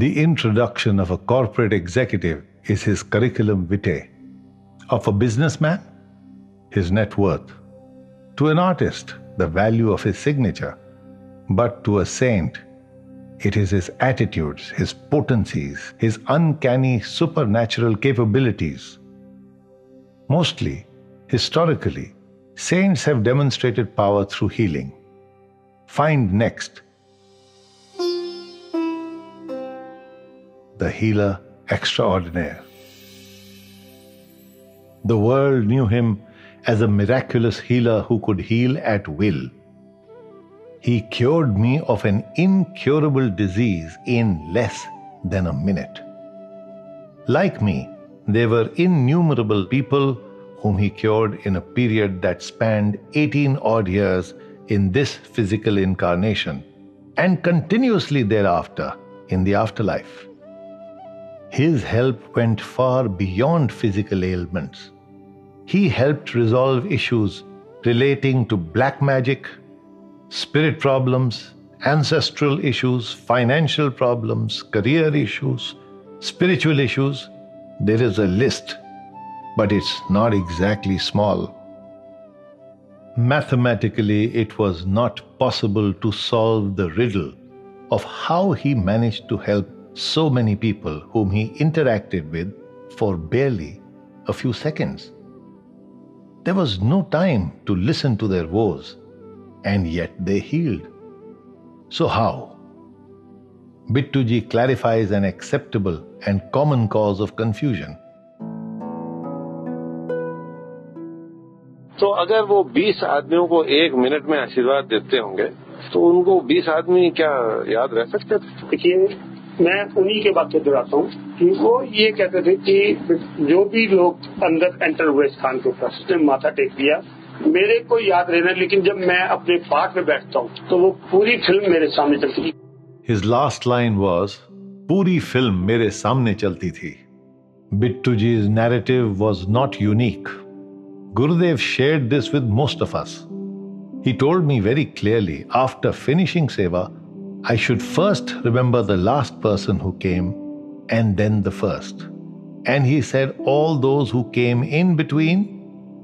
The introduction of a corporate executive is his curriculum vitae. Of a businessman, his net worth. To an artist, the value of his signature. But to a saint, it is his attitudes, his potencies, his uncanny supernatural capabilities. Mostly, historically, saints have demonstrated power through healing. Find next the healer extraordinaire. The world knew him as a miraculous healer who could heal at will. He cured me of an incurable disease in less than a minute. Like me, there were innumerable people whom he cured in a period that spanned 18 odd years in this physical incarnation and continuously thereafter in the afterlife. His help went far beyond physical ailments. He helped resolve issues relating to black magic, spirit problems, ancestral issues, financial problems, career issues, spiritual issues. There is a list, but it's not exactly small. Mathematically, it was not possible to solve the riddle of how he managed to help so many people whom he interacted with for barely a few seconds. There was no time to listen to their woes, and yet they healed. So how? Bittuji clarifies an acceptable and common cause of confusion. तो अगर वो 20 आदमियों को एक minute में आशीर्वाद देते होंगे, तो उनको 20 आदमी क्या याद रह सकते थे? देखिए, मैं उन्हीं के बात से जुड़ाता हूँ कि वो ये कहते थे कि जो भी लोग अंदर एंटर हुए स्थान के ऊपर उसने माथा टेक दिया, मेरे को याद रहना, लेकिन जब मैं अपने पाठ में बैठता हूँ तो वो पूरी फिल्म मेरे सामने चलती थी. His last line was, पूरी फिल्म मेरे सामने चलती थी. Bittuji's narrative was not unique. Gurudev shared this with most of us. He told me very clearly, after finishing seva, I should first remember the last person who came and then the first. And he said all those who came in between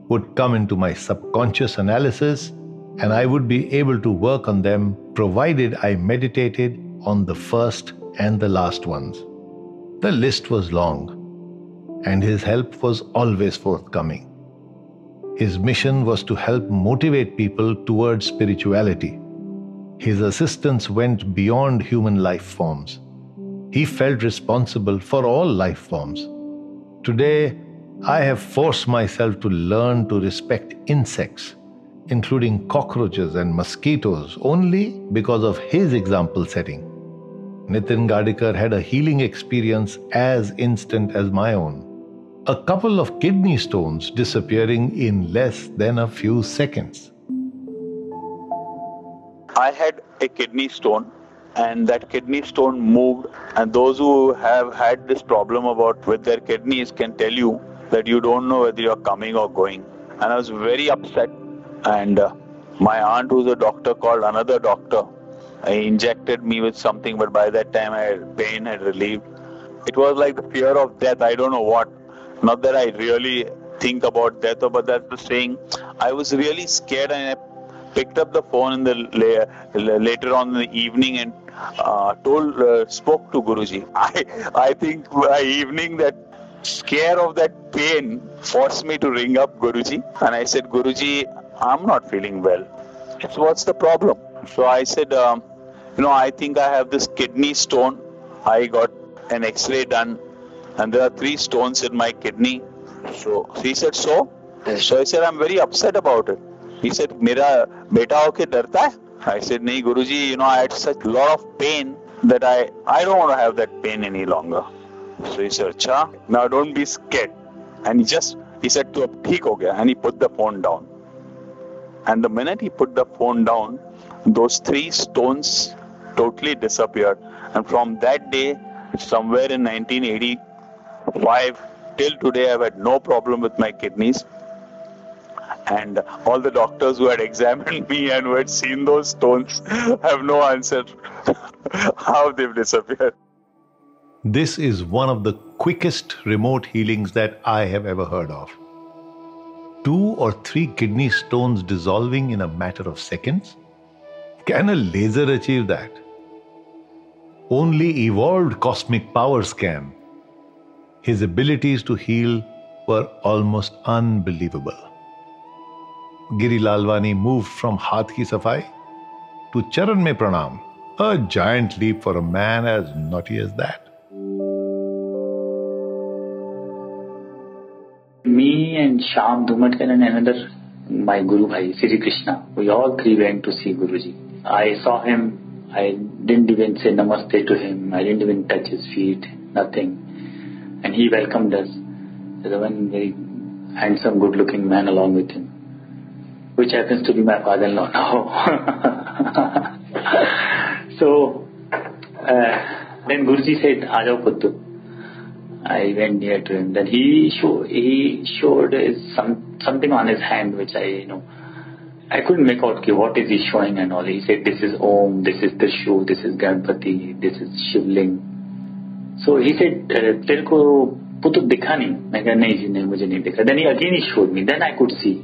would come into my subconscious analysis and I would be able to work on them provided I meditated on the first and the last ones. The list was long and his help was always forthcoming. His mission was to help motivate people towards spirituality. His assistance went beyond human life forms. He felt responsible for all life forms. Today, I have forced myself to learn to respect insects, including cockroaches and mosquitoes, only because of his example setting. Nitin Gardikar had a healing experience as instant as my own. A couple of kidney stones disappearing in less than a few seconds. I had a kidney stone and that kidney stone moved, and those who have had this problem about with their kidneys can tell you that you don't know whether you're coming or going. And I was very upset, and my aunt, who's a doctor, called another doctor. He injected me with something, but by that time my pain had relieved. It was like the fear of death, I don't know what. Not that I really think about death, but that was saying I was really scared, and I picked up the phone in the later on in the evening and spoke to Guruji. I think by evening that scare of that pain forced me to ring up Guruji, and I said, Guruji, I'm not feeling well. So what's the problem? So I said, I think I have this kidney stone. I got an X-ray done. And there are 3 stones in my kidney. So he said, so? So I said, I'm very upset about it. He said, Mera beta ho ke darta hai? I said, nahi Guruji, I had such lot of pain that I don't want to have that pain any longer. So he said, cha, now don't be scared. And he said, to ab theek ho gaya. And he put the phone down. And the minute he put the phone down, those 3 stones totally disappeared. And from that day, somewhere in 1980, 5 till today, I've had no problem with my kidneys, and all the doctors who had examined me and who had seen those stones have no answer how they've disappeared. This is one of the quickest remote healings that I have ever heard of. 2 or 3 kidney stones dissolving in a matter of seconds? Can a laser achieve that? Only evolved cosmic powers can. His abilities to heal were almost unbelievable. Giri Lalwani moved from Haat Ki Safai to Charan Me Pranam, a giant leap for a man as naughty as that. Me and Sham Dumatkar and another, my Guru Bhai, Sri Krishna, we all 3 went to see Guruji. I saw him, I didn't even say namaste to him, I didn't even touch his feet, nothing. And he welcomed us. There's one very handsome, good-looking man along with him, which happens to be my father-in-law now. Then Guruji said, Ajao Puttu. I went near to him. Then he showed something on his hand, which I couldn't make out what is he showing and all. He said, this is Om, this is Trishu, this is Ganpati, this is Shivling. So he said, Terko Puttu dikha nahi. I said, nahi, mujhe nahi dikha. Then again he showed me. Then I could see.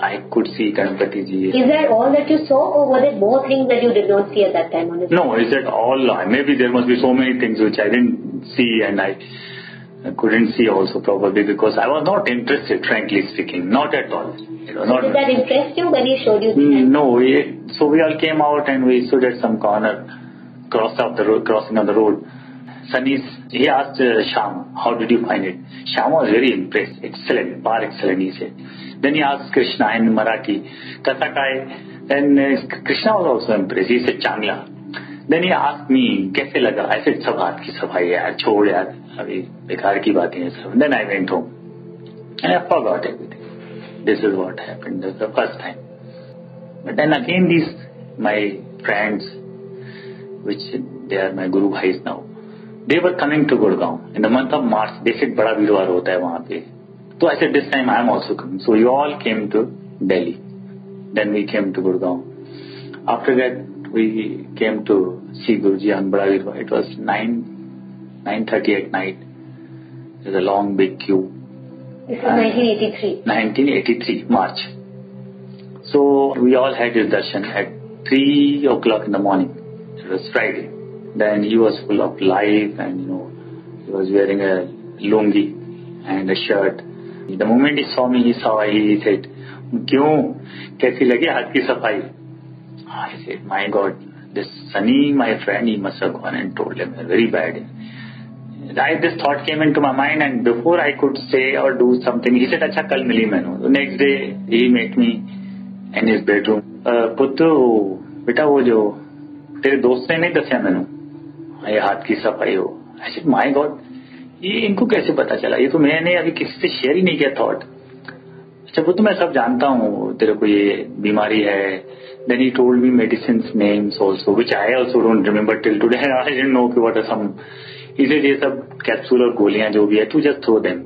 I could see Ganpati Ji. Is that all that you saw, or were there more things that you did not see at that time? Honestly? No, is that all? Maybe there must be so many things which I didn't see and I couldn't see also, probably because I was not interested, frankly speaking, not at all. Did that interest you when he showed you? No, so we all came out and we stood at some corner, crossing on the road. He asked Sham, how did you find it? Sham was very impressed. Excellent, bar excellent, he said. Then he asked Krishna in Marathi, Kasakai. Then Krishna was also impressed. He said, Changla. Then he asked me, Kaise laga? I said, Sab haat ki safai yaar, chhod yaar, abhi bekhar ki baat hai sab. Then I went home. And I forgot everything. This is what happened the first time. But then again these, my friends, which they are my Guru Bhais now, they were coming to Gurgaon in the month of March. They said, Bada Virwar hota hai wahan pe. So I said, this time I am also coming. So we all came to Delhi. Then we came to Gurgaon. After that, we came to see Guruji on Bada Virwar. It was 9:30 at night. There was a long, big queue. This was 1983. 1983, March. So we all had his darshan at 3 o'clock in the morning. It was Friday. Then he was full of life and, he was wearing a lungi and a shirt. The moment he saw me, he said, Kyun? Kaisi lagi Haat Ki Safai? I said, my God, this Sunny, my friend, he must have gone and told him, very bad. This thought came into my mind, and before I could say or do something, he said, Acha, kal mili mainu. The next day, he met me in his bedroom. Puttu, beta wo jo, tere dost ne nahi dasya mainu. ये हाथ की सफाई हो। I said, my God, ये इनको कैसे पता चला? ये तो मैंने अभी किसी से शेयर ही नहीं किया thought। अच्छा वो तो मैं सब जानता हूँ, तेरे को ये बीमारी है। Then he told me medicines names also, which I also don't remember till today. I didn't know what are some. He said ये सब capsule और गोलियाँ जो भी है, to just throw them,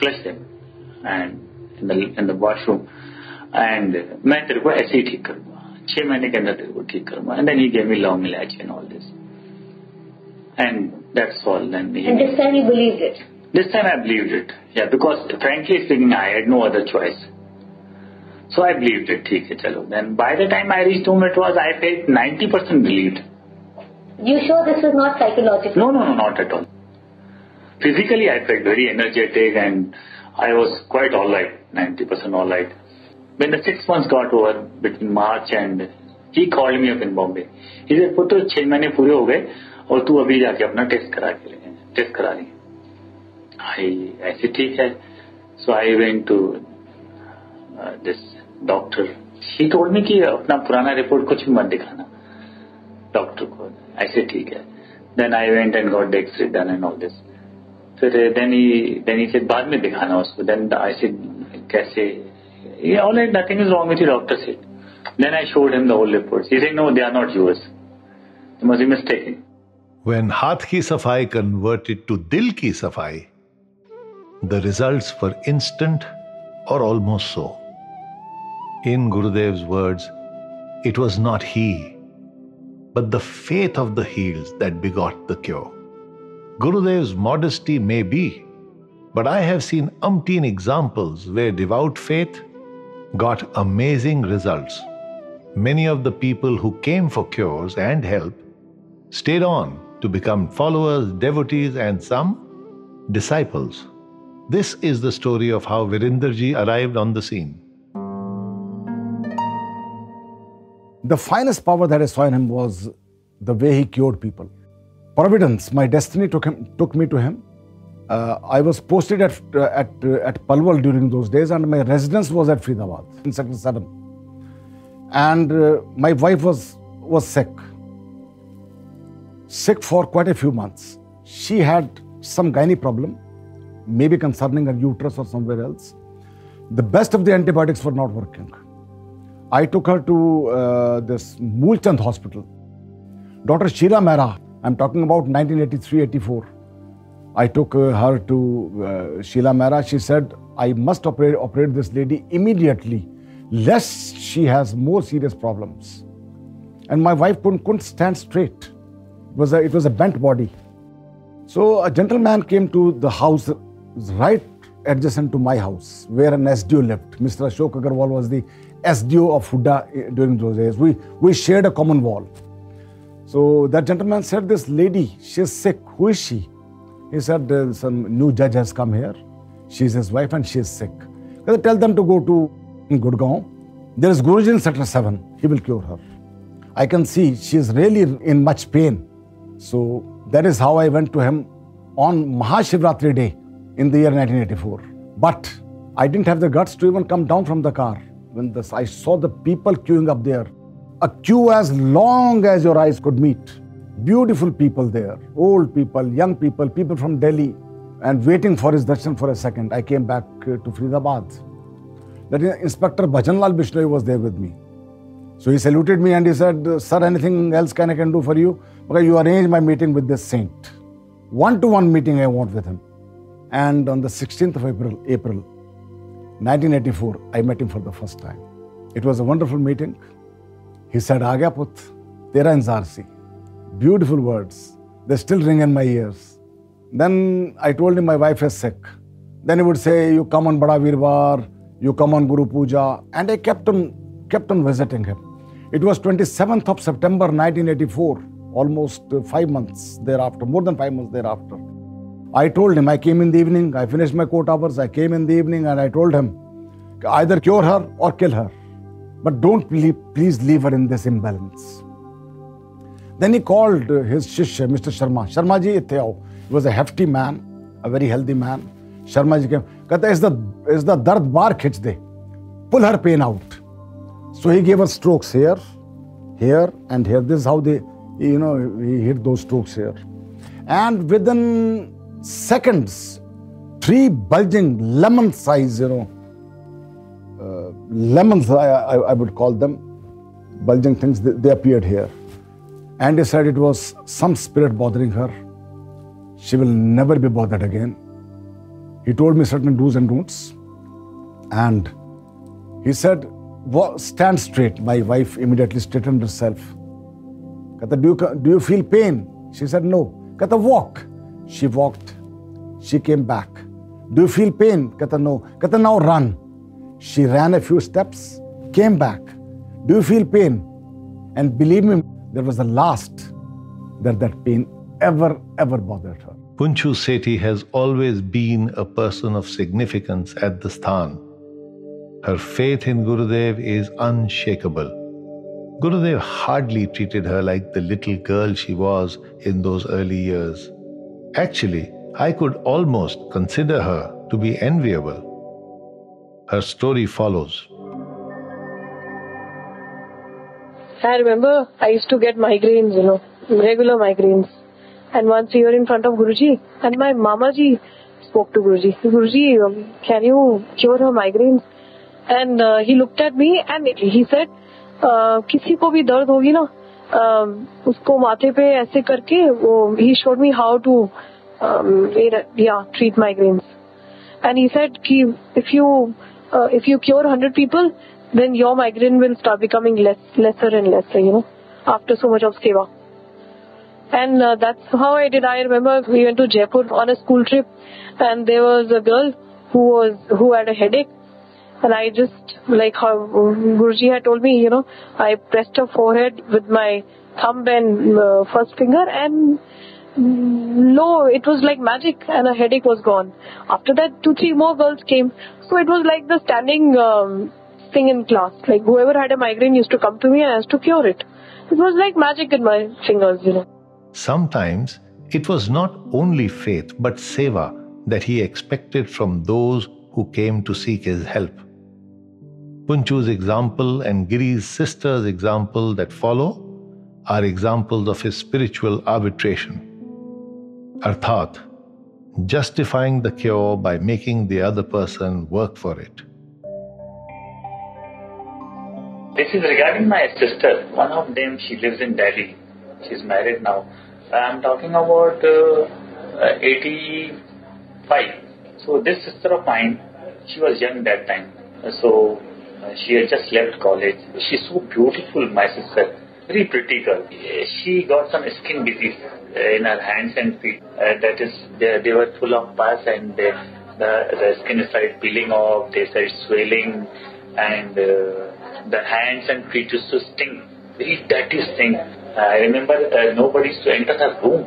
flush them, and in the washroom, and मैं तेरे को ऐसे ही ठीक करूँगा। 6 महीने के अंदर तेरे को ठीक करूँगा। And then he gave me long ilac and all this. And that's all. Then and this time you believed it? This time I believed it. Yeah, because frankly speaking, I had no other choice. So I believed it. Okay, chalo. Then by the time I reached home, I felt 90% believed. You sure this was not psychological? No, not at all. Physically, I felt very energetic and I was quite alright, 90% alright. When the 6 months got over, between March and... He called me up in Bombay. He said, Puttu, 6 months pure ho gaye. और तू अभी जाके अपना test करा रही है। ऐसे ठीक है। So I went to this doctor. He told me कि अपना पुराना रिपोर्ट कुछ भी मत दिखाना डॉक्टर को। ऐसे ठीक है। Then I went and got the X-ray done and all this. Then he said बाद में दिखाना उसको। Then I said कैसे? All right, nothing is wrong with you, doctor said. Then I showed him the whole reports. He said no, they are not yours. It must be mistaken. When Haat Ki Safai converted to Dil Ki Safai, the results were instant or almost so. In Gurudev's words, it was not he, but the faith of the healed that begot the cure. Gurudev's modesty may be, but I have seen umpteen examples where devout faith got amazing results. Many of the people who came for cures and help stayed on to become followers, devotees, and some disciples. This is the story of how Virindraji arrived on the scene. The finest power that I saw in him was the way he cured people. Providence, my destiny took me to him. I was posted at Palwal during those days, and my residence was at Faridabad in Sector 7. And my wife was sick for quite a few months. She had some gynae problem, maybe concerning her uterus or somewhere else. The best of the antibiotics were not working. I took her to this Moolchand Hospital. Dr. Sheila Mehra, I'm talking about 1983-84. I took her to Sheila Mehra. She said, I must operate this lady immediately, lest she has more serious problems. And my wife couldn't stand straight. It was a bent body. So a gentleman came to the house right adjacent to my house, where an SDO lived. Mr. Ashok Agarwal was the SDO of Huda during those days. We shared a common wall. So that gentleman said, this lady, she's sick. Who is she? He said, some new judge has come here. She's his wife and she's sick. I tell them to go to Gurgaon. There is Guruji in Sector 7. He will cure her. I can see she is really in much pain. So that is how I went to him on Mahashivratri day in the year 1984. But I didn't have the guts to even come down from the car. I saw the people queuing up there. A queue as long as your eyes could meet. Beautiful people there, old people, young people, people from Delhi, and waiting for his darshan for a second. I came back to Faridabad. That Inspector Bhajan Lal Bishlawi was there with me. So he saluted me and he said, sir, anything else I can do for you? Okay, you arrange my meeting with this saint. One-to-one meeting I want with him. And on the 16th of April 1984, I met him for the first time. It was a wonderful meeting. He said, "Aa gaya put, tera inzar si." Beautiful words. They still ring in my ears. Then I told him my wife is sick. Then he would say, you come on Bada Virvar, you come on Guru Puja. And I kept on visiting him. It was 27th of September 1984, almost 5 months thereafter, more than 5 months thereafter. I told him I came in the evening, I finished my court hours, I came in the evening and I told him, either cure her or kill her. But don't please leave her in this imbalance. Then he called his shishya, Mr. Sharma. Sharma ji, ithe aao. He was a hefty man, a very healthy man. Sharma ji came. Kata, is the dard bar khich de. Pull her pain out. So he gave her strokes here, here, and here. This is how he hit those strokes here. And within seconds, 3 bulging lemon-sized, lemons I would call them, bulging things, they appeared here. And he said it was some spirit bothering her. She will never be bothered again. He told me certain do's and don'ts. And he said, stand straight. My wife immediately straightened herself. Kata, do you feel pain? She said, no. Kata, walk. She walked. She came back. Do you feel pain? Kata, no. Kata, now run. She ran a few steps, came back. Do you feel pain? And believe me, that was the last that pain ever bothered her. Punchu Sethi has always been a person of significance at the sthan. Her faith in Gurudev is unshakable. Gurudev hardly treated her like the little girl she was in those early years. Actually, I could almost consider her to be enviable. Her story follows. I remember I used to get migraines, regular migraines. And once we were in front of Guruji, and my Mamaji spoke to Guruji. Guruji, can you cure her migraines? And he looked at me and he said, "Kisi ko bhi dard hogi na, usko maathe pe aise karke." He showed me how to treat migraines. And he said, if you cure 100 people, then your migraine will start becoming lesser and lesser, after so much of seva. And that's how I did. I remember we went to Jaipur on a school trip, and there was a girl who had a headache. And I just, like how Guruji had told me, I pressed her forehead with my thumb and first finger, and no, it was like magic, and her headache was gone. After that, 2-3 more girls came. So it was like the standing thing in class. Like whoever had a migraine used to come to me and I used to cure it. It was like magic in my fingers, Sometimes it was not only faith but seva that he expected from those who came to seek his help. Punchu's example and Giri's sister's example that follow are examples of his spiritual arbitration. Arthat, justifying the cure by making the other person work for it. This is regarding my sister. One of them, she lives in Delhi. She's married now. I'm talking about 85. So this sister of mine, she was young that time. So she had just left college. She's so beautiful, my sister. Very pretty girl. She got some skin disease in her hands and feet. That is, they were full of pus, and the skin started peeling off. They started swelling, and the hands and feet used to sting. Very dirty sting. I remember nobody used to enter her room.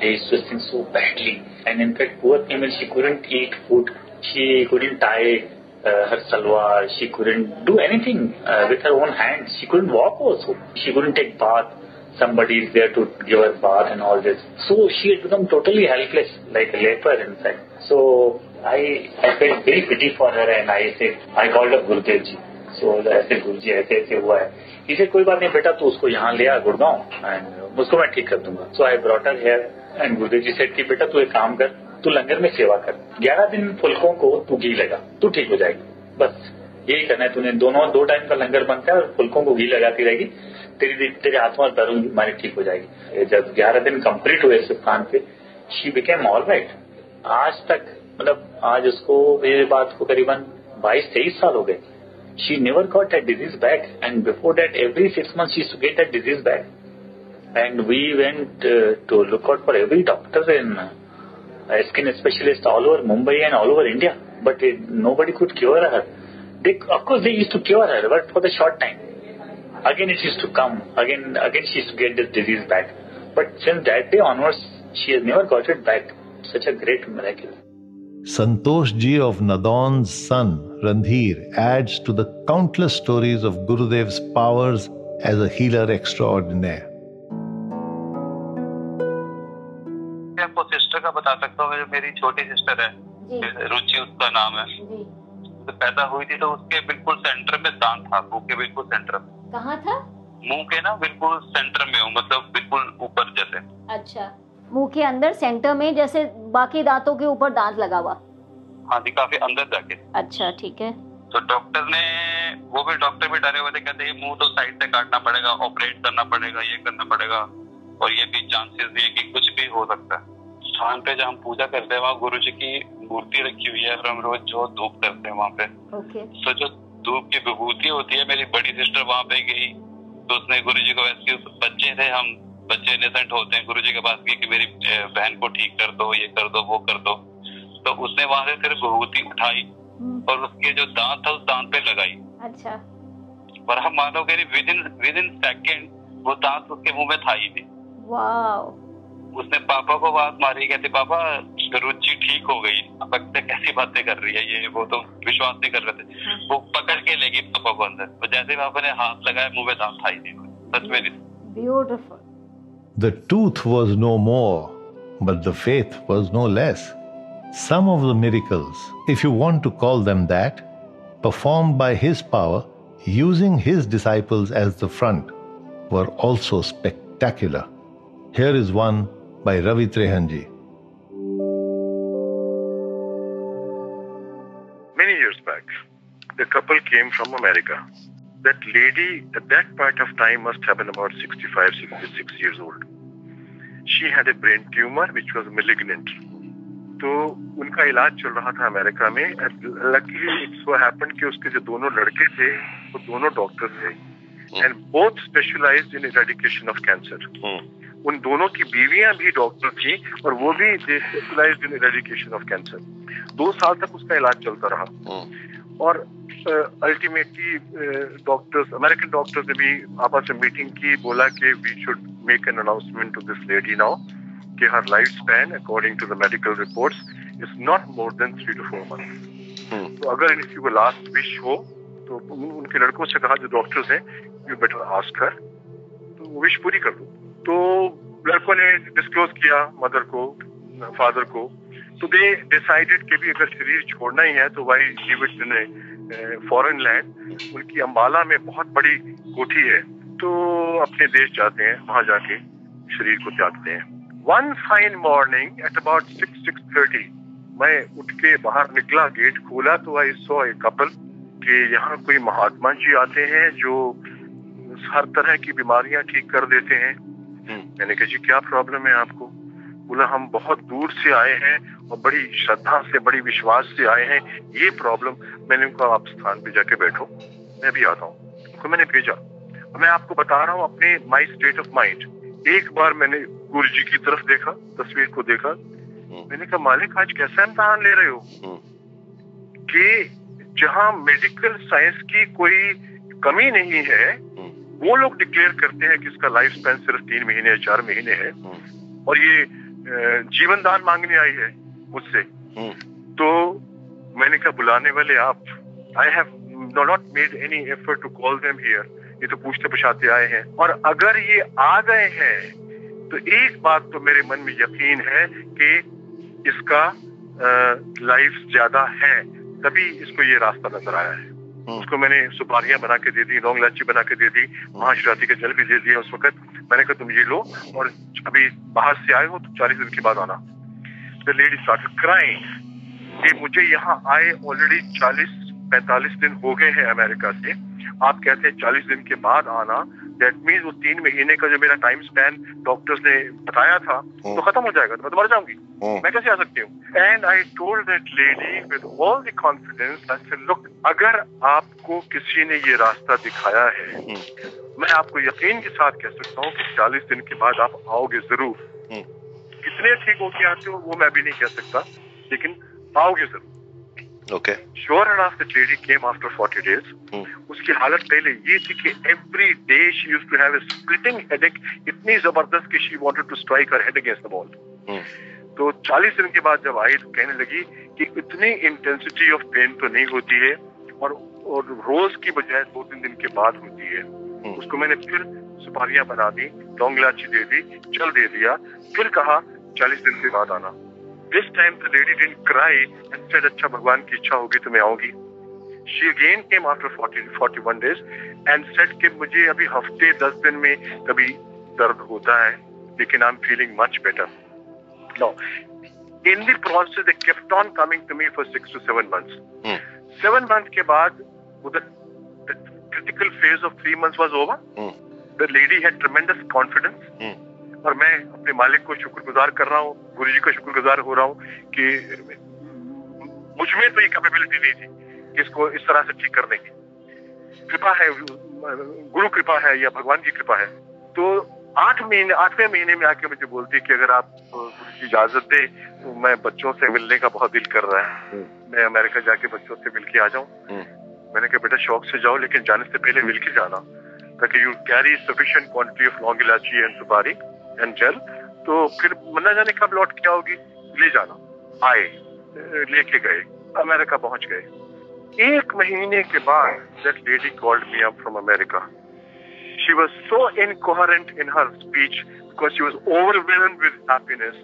They used to sting so badly. And in fact, poor woman, she couldn't eat food. She couldn't tie her salwar, she couldn't do anything with her own hands. She couldn't walk also. She couldn't take bath. Somebody is there to give her bath and all this. So she had become totally helpless, like a leper in fact. So I felt very pity for her, and I called up Gurudev Ji. So I said, Guruji, aise hua hai. He said, koi baat nahi beta, tu usko yahan le aa Gurgaon, and usko main theek kar dunga. So I brought her here, and Gurudev Ji said ki beta tu ek kaam kar. तू लंगर में सेवा कर 11 दिन फुलकों को तू घी लगा, तू ठीक हो जाएगी। बस यही करना है तूने। दो टाइम का लंगर बंद कर और फुलकों को घी लगाती रहेगी, तेरे हाथ में दर्द बीमारी ठीक हो जाएगी। जब 11 दिन कंप्लीट हुए इस काम पे, शी बिकेम ऑलराइट। आज तक मतलब आज उसको मेरे बात को करीबन 22-23 साल हो गए। She never got that disease back, and before that every 6 months she get that disease back, and we went to look out for every doctor in skin specialist all over Mumbai and all over India, but nobody could cure her. Of course they used to cure her, but for the short time. Again it used to come, again she used to get this disease back. But since that day onwards, she has never got it back. Such a great miracle. Santoshji of Nadon's son, Randhir, adds to the countless stories of Gurudev's powers as a healer extraordinaire. बता सकता हूँ, मेरी छोटी sister है, रुचि उसका नाम है। तो पैदा हुई थी तो उसके बिल्कुल सेंटर में दांत था, मुंह के बिल्कुल सेंटर में। कहाँ था? मुंह के ना बिल्कुल सेंटर में हो, मतलब बिल्कुल ऊपर जैसे। अच्छा, मुंह के अंदर सेंटर में, जैसे बाकी दांतों के ऊपर दांत लगा हुआ। हाँ जी, काफी अंदर जाके। अच्छा, ठीक है। तो डॉक्टर ने, वो भी डॉक्टर भी डरे हुए थे, कहते मुँह तो साइड से काटना पड़ेगा, ऑपरेट करना पड़ेगा, ये करना पड़ेगा, और ये भी चांसेस दिए कि कुछ भी हो सकता है। स्थान पे जहाँ हम पूजा करते हैं वहाँ गुरु जी की मूर्ति रखी हुई है, और हम रोज जो धूप करते हैं वहाँ पे। तो जो धूप की विभूति होती है, मेरी बड़ी सिस्टर वहाँ पे गई तो उसने गुरु जी को, वैसे बच्चे थे हम, बच्चे इनोसेंट होते हैं, गुरु जी के पास गई कि मेरी बहन को ठीक कर दो, ये कर दो, वो कर दो। तो उसने वहाँ से फिर विभूति उठाई और उसके जो दांत था उस दांत पे लगाई। अच्छा। और हम मानोगे विदिन सेकेंड वो दांत उसके मुँह में था ही नहीं। उसने पापा को बात मारी, कहते पापा रुचि ठीक हो गई। अब कैसी बातें कर रही है ये, वो तो विश्वास नहीं कर रहे थे। वो पकड़ के ले गई पापा को अंदर, और जैसे पापा ने हाथ लगाया मुंह में दांत था ही नहीं। सच में beautiful. The tooth was no more but the faith was no less. Some of the miracles, if you want to call them that, performed by his power using his disciples as the front, were also spectacular. Here is one by Ravi Trehan ji. Many years back, the couple came from America. That lady at that point of time must have been about 65, 66 years old. She had a brain tumor which was malignant. तो उनका इलाज चल रहा था America में। Luckily it so happened कि उसके जो दोनों लड़के थे वो दोनों डॉक्टर थे, and both specialized in eradication of cancer. उन दोनों की बीवियां भी डॉक्टर थी और वो भी they specialised in eradication of cancer. 2 साल तक उसका इलाज चलता रहा और अल्टीमेटली डॉक्टर्स, अमेरिकन डॉक्टर्स ने भी आपस में मीटिंग की, बोला कि we should make an announcement to this lady now कि her life span according to the medical reports is not more than 3 to 4 months. तो अगर किसी को लास्ट विश हो तो उनके लड़कों से कहा जो डॉक्टर्स हैं यू बेटर आस्क हर, तो विश पूरी कर दो. तो लड़कों ने डिस्क्लोज किया मदर को, फादर को, तो दे डिसाइडेड कि भी अगर शरीर छोड़ना ही है तो why live it in foreign land. उनकी अम्बाला में बहुत बड़ी कोठी है तो अपने देश जाते हैं, वहां जाके शरीर को त्यागते हैं. 1 fine morning एट अबाउट 6:30 मैं उठ के बाहर निकला, गेट खोला तो आई सॉ ए कपल कि यहाँ कोई महात्मा जी आते हैं जो हर तरह की बीमारियां ठीक कर देते हैं. मैंने कहा जी क्या प्रॉब्लम है आपको? बोला हम बहुत दूर से आए हैं और बड़ी श्रद्धा से, बड़ी विश्वास से आए हैं ये प्रॉब्लम. मैंने उनको आप स्थान पे जाके बैठो, मैं भी आता हूँ. उनको मैंने भेजा. मैं आपको बता रहा हूँ अपने माई स्टेट ऑफ माइंड. एक बार मैंने गुरु जी की तरफ देखा, तस्वीर को देखा. मैंने कहा मालिक आज कैसा इम्तहान ले रहे हो कि जहाँ मेडिकल साइंस की कोई कमी नहीं है वो लोग डिक्लेयर करते हैं कि इसका लाइफ स्पैन सिर्फ 3 महीने है, 4 महीने है और ये जीवन दान मांगने आई है मुझसे. तो मैंने कहा बुलाने वाले आप, I have not made any effort to call them here. ये तो पूछते पछाते आए हैं और अगर ये आ गए हैं तो एक बात तो मेरे मन में यकीन है कि इसका लाइफ ज्यादा है, तभी इसको ये रास्ता नजर आया है. उसको मैंने सुपारियां बना के दे दी, लौंग इलायची बना के दे दी, महाशराती का जल भी दे दिया उस वक्त. मैंने कहा तुम ये लो और अभी बाहर से आए हो तो 40 दिन के बाद आना. द लेडी स्टार्टेड क्राइंग कि मुझे यहाँ आए ऑलरेडी 40-45 दिन हो गए हैं अमेरिका से, आप कहते हैं 40 दिन के बाद आना. दैट मीन्स वो 3 महीने का जो मेरा टाइम स्पैन डॉक्टर्स ने बताया था तो खत्म हो जाएगा, तो मैं तो मर जाऊंगी, मैं कैसे आ सकती हूँ. And I told that lady with all the confidence I said look अगर आपको किसी ने ये रास्ता दिखाया है मैं आपको यकीन के साथ कह सकता हूँ कि 40 दिन के बाद आप आओगे जरूर. कितने ठीक होके आते हो वो मैं भी नहीं कह सकता लेकिन आओगे जरूर. Okay. Sure enough, the lady came after 40 days. उसकी हालत पहले ये थी कि every day she used to have a splitting headache, इतनी जबरदस्त कि she wanted to strike her head against the wall. तो 40 दिन के बाद जब आई तो कहने लगी कि इतनी intensity of pain तो नहीं होती है और रोज की बजाय 2-3 दिन के बाद होती है. उसको मैंने फिर सुपारियां बना दी, लौंग इलायची दे दी, जल दे दिया, फिर कहा 40 दिन के बाद आना. This time the lady didn't cry and said, अच्छा भगवान की इच्छा होगी तो मैं आऊंगी. She again came after 41 days and said कि मुझे अभी हफ्ते 10 दिन में कभी दर्द होता है लेकिन I'm feeling much better. Now, in the process they kept on coming to me for 6 to 7 months. 7 months के बाद the critical phase of 3 months was over. The lady had tremendous confidence. और मैं अपने मालिक को शुक्रगुजार कर रहा हूँ, गुरु जी का शुक्रगुजार हो रहा हूँ कि मुझमें तो ये कैपेबिलिटी नहीं थी कि इसको इस तरह से ठीक करने की. कृपा है, गुरु कृपा है या भगवान की कृपा है. तो 8वें महीने में आके मुझे बोलती कि अगर आप गुरु की इजाजत दे तो मैं बच्चों से मिलने का बहुत दिल कर रहा है, मैं अमेरिका जाके बच्चों से मिल के आ जाऊँ. मैंने कहा बेटा शौक से जाओ लेकिन जाने से पहले मिल के जाना ताकि you carry sufficient quantity of laung elaichi and supari and jal. तो फिर मना जाने कब लौट क्या होगी, ले जाना. आए, लेके गए, अमेरिका पहुंच गए. 1 महीने के बाद that lady called me up from America. She was so incoherent in her speech because she was overwhelmed with happiness.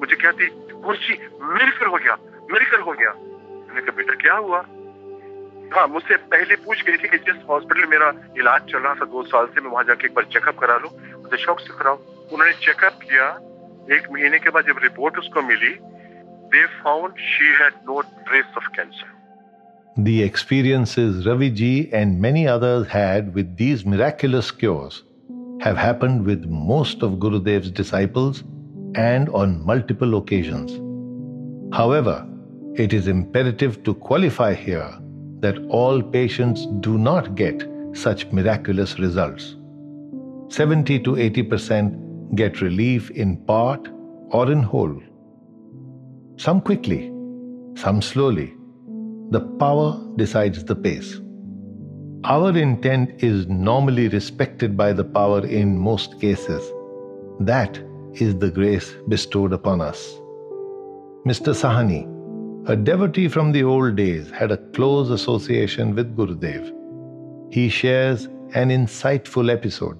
मुझे कहती गुरुजी मिरेकल हो गया, मिरेकल हो गया. मैंने कहा बेटा क्या हुआ? हाँ, मुझसे पहले पूछ गई थी कि जिस हॉस्पिटल मेरा इलाज चल रहा था 2 साल से, मैं वहां जाके एक बार चेकअप करा लो, मुझे शौक से कराओ. उन्होंने चेकअप किया. 1 महीने के बाद जब रिपोर्ट उसको मिली, they found she had no trace of cancer. The experiences Ravi ji and many others had with these miraculous cures have happened with most of Gurudev's disciples and on multiple occasions. However, it is imperative to qualify here that all patients do not get such miraculous results. 70 to 80% get relief in part or in whole. Some quickly, some slowly. The power decides the pace. Our intent is normally respected by the power in most cases. That is the grace bestowed upon us. Mr. Sahani, a devotee from the old days, had a close association with Gurudev. He shares an insightful episode.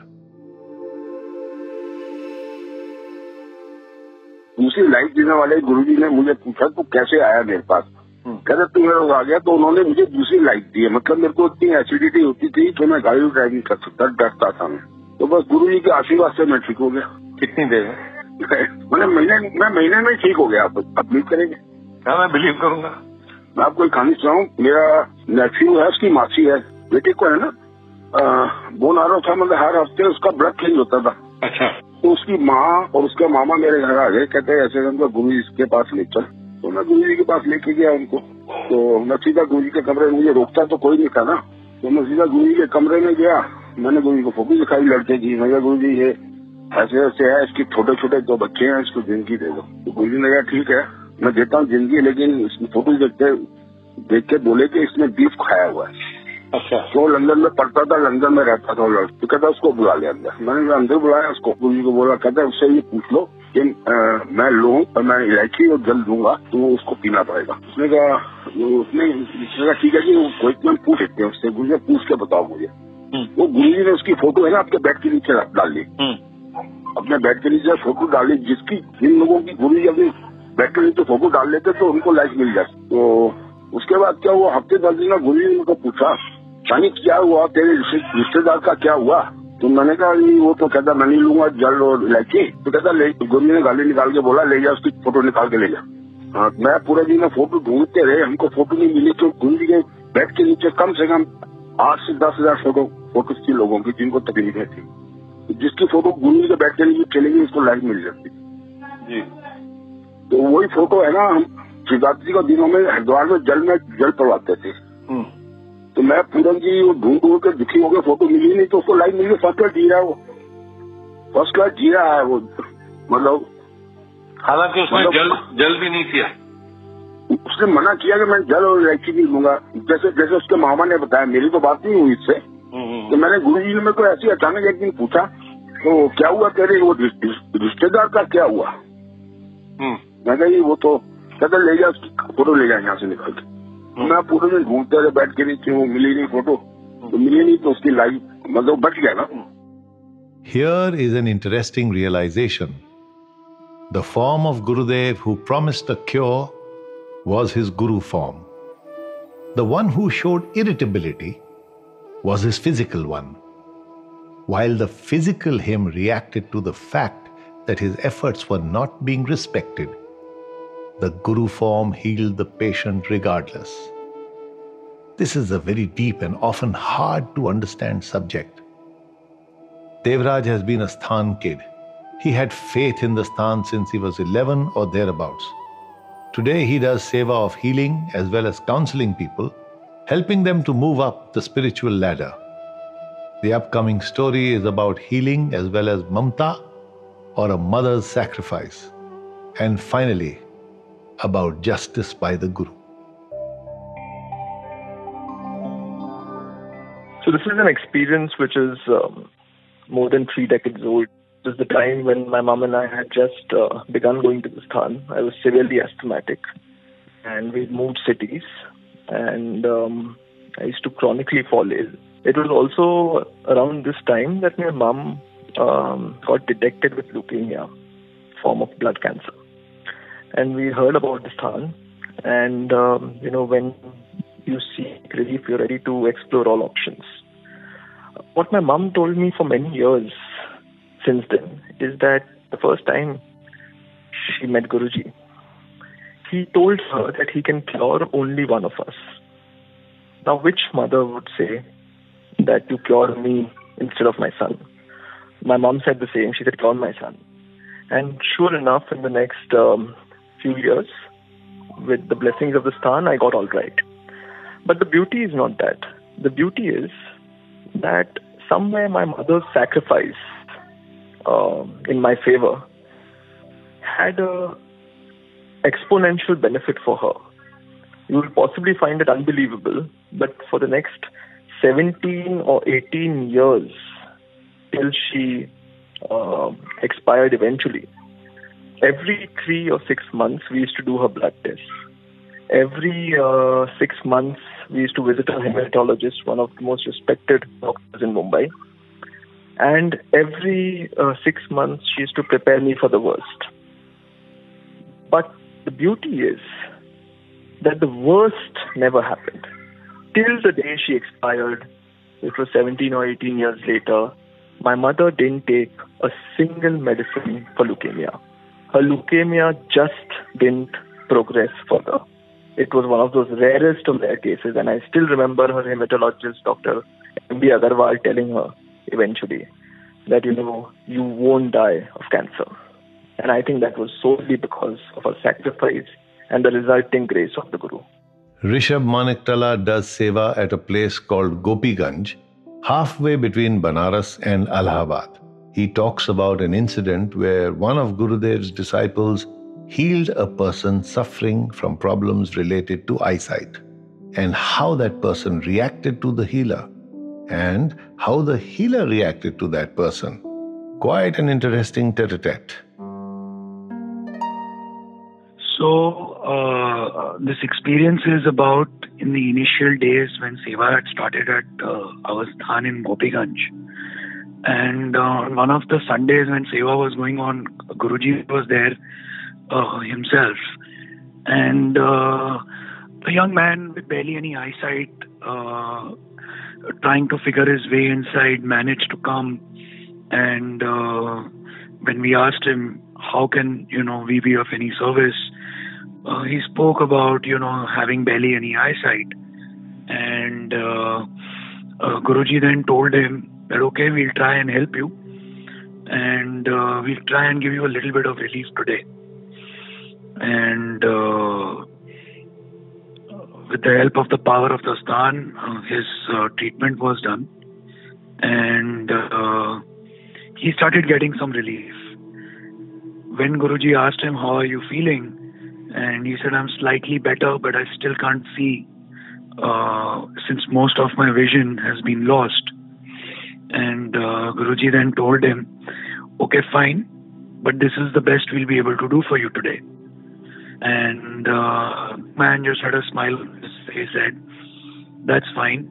दूसरी life देने वाले गुरुजी ने मुझे पूछा तू कैसे आया मेरे पास कहता तू मेरे आ गया तो उन्होंने मुझे दूसरी लाइफ दी है मतलब मेरे को इतनी एसिडिटी होती थी तो मैं गाड़ी ड्राइविंग कर सकता डरता था मैं तो बस गुरुजी के आशीर्वाद से मैं ठीक हो गया कितनी देर मैंने महीने में ठीक हो गया आप बिलीव करेंगे हाँ मैं बिलीव करूंगा मैं आपको एक कहानी सुनाऊँ मेरा नेफ्यू है उसकी मासी है बेटे को है ना बोन आ रहा था मतलब हर हफ्ते उसका ब्लड चेंज होता था अच्छा तो उसकी माँ और उसका मामा मेरे घर आ गए कहते हैं ऐसे उनको गुरु जी के पास ले चल तो मैं गुरु जी के पास लेके गया उनको तो मैं सीधा गुरु जी के कमरे में मुझे रोकता तो कोई नहीं था ना तो मैं सीधा गुरु जी के कमरे में गया मैंने गुरु जी को फोटो दिखाई लड़के की मैंने गुरु जी ये ऐसे ऐसे है इसके छोटे छोटे दो बच्चे हैं इसको जिंदगी दे दो तो गुरु जी ने कहा ठीक है मैं देता हूँ जिंदगी लेकिन इसमें फोटो देख के बोले कि इसमें बीफ खाया हुआ है अच्छा वो लंदन में पढ़ता था लंदन में रहता था तो कहता उसको बुला लिया अंदर मैंने अंदर बुलाया उसको गुरु जी को बोला कहता है उससे ये पूछ लो कि मैं लूं और मैं इलायची और जल दूंगा तो उसको पीना पड़ेगा उसने कहा ठीक है कि कोई मैं पूछ सकते हैं उससे गुरु जी पूछ के बताओ मुझे वो गुरु जी ने उसकी फोटो है ना आपके बेड के नीचे डाल दी अपने बेड के नीचे फोटो डाल दी जिसकी जिन लोगों की गुरु जी अपनी बेड के नीचे फोटो डाल लेते तो उनको लाइफ मिल जाती तो उसके बाद क्या वो हफ्ते 10 दिन में गुरु जी ने उनको पूछा यानी क्या हुआ तेरे रिश्तेदार का क्या हुआ तो मैंने कहा वो तो कहता मैं नहीं लूंगा जल और इलायची तो कहता ले गुरु जी ने गाली निकाल के बोला ले जा उसकी फोटो निकाल के ले जा हाँ मैं पूरा दिन फोटो ढूंढते रहे हमको फोटो नहीं मिली तो गुरु जी के बेड के नीचे कम से कम 8 से 10 हजार फोटो थी लोगों की जिनको तकलीफें थी जिसकी फोटो गुरु जी के बेड के नीचे चलेगी उसको लाइफ मिल जाती तो वही फोटो है ना हम शिवरात्रि के दिनों में हरिद्वार में जल पड़वाते थे तो मैं पूरन जी ढूंढ के दुखी होकर फोटो मिली नहीं तो उसको लाइफ मिली फर्स्ट क्लास जी रहा है वो फर्स्ट क्लास जी रहा है वो मतलब हालांकि उसमें जल भी नहीं किया उसने मना किया कि मैं जल और इलायची नहीं लूंगा जैसे जैसे उसके मामा ने बताया मेरी तो बात नहीं हुई इससे तो मैंने गुरु जी ने मेरे को ऐसी अचानक एक दिन पूछा तो क्या हुआ तेरे वो रिश्तेदार का क्या हुआ मैं कही वो तो कहते ले जाओ फोटो ले जाए यहाँ से निकल के मैं पूरे दिन घूमते रहे बैठ के नीचे वो मिली नहीं फोटो तो मिली नहीं तो उसकी लाइफ मतलब बच गया ना Here is an interesting realization. The form of Gurudev who promised a cure was his guru form. The one who showed irritability was his physical one. While the physical him reacted to the fact that his efforts were not being respected, the Guru form healed the patient regardless. This is a very deep and often hard to understand subject. Devraj has been a Sthan kid. He had faith in the Sthan since he was 11 or thereabouts. Today he does seva of healing as well as counseling people, helping them to move up the spiritual ladder. The upcoming story is about healing as well as mamta or a mother's sacrifice. And finally, about justice by the Guru. So this is an experience which is more than 3 decades old. It was the time when my mom and I had just begun going to the Sthan. I was severely asthmatic and we moved cities and I used to chronically fall ill. It was also around this time that my mom got detected with leukemia, form of blood cancer. And we heard about the Sthan and, you know, when you seek relief, you're ready to explore all options. What my mom told me for many years since then is that the first time she met Guruji, he told her that he can cure only one of us. Now, which mother would say that you cure me instead of my son? My mom said the same. She said, cure my son. And sure enough, in the next few years, with the blessings of the Sthan, I got all right. But the beauty is not that. The beauty is that somewhere my mother's sacrifice in my favor had an exponential benefit for her. You will possibly find it unbelievable, but for the next 17 or 18 years till she expired eventually, every 3 or 6 months we used to do her blood tests. Every 6 months we used to visit a hematologist, one of the most respected doctors in Mumbai. And every 6 months she used to prepare me for the worst. But the beauty is that the worst never happened. Till the day she expired, which was 17 or 18 years later, my mother didn't take a single medicine for leukemia. Her leukemia just didn't progress further. It was one of those rarest of rare cases, and I still remember her hematologist, Dr. M.B. Agarwal, telling her eventually that, you won't die of cancer. And I think that was solely because of her sacrifice and the resulting grace of the Guru. Rishabh Maniktala does seva at a place called Gopi Ganj, halfway between Banaras and Allahabad. He talks about an incident where one of Gurudev's disciples healed a person suffering from problems related to eyesight, and how that person reacted to the healer, and how the healer reacted to that person. Quite an interesting tete-a-tete. So, this experience is about in the initial days when seva had started at our sthan in Gopi Ganj. And on one of the Sundays when seva was going on, Guruji was there himself. And a young man with barely any eyesight, trying to figure his way inside, managed to come. And when we asked him, how can, we be of any service? He spoke about, having barely any eyesight. And Guruji then told him that, okay, we'll try and help you. And we'll try and give you a little bit of relief today. And with the help of the power of the sthan, his treatment was done. And he started getting some relief. When Guruji asked him, how are you feeling? And he said, I'm slightly better, but I still can't see since most of my vision has been lost. And Guruji then told him, okay, fine, but this is the best we'll be able to do for you today. And man just had a smile on his face. He said, that's fine.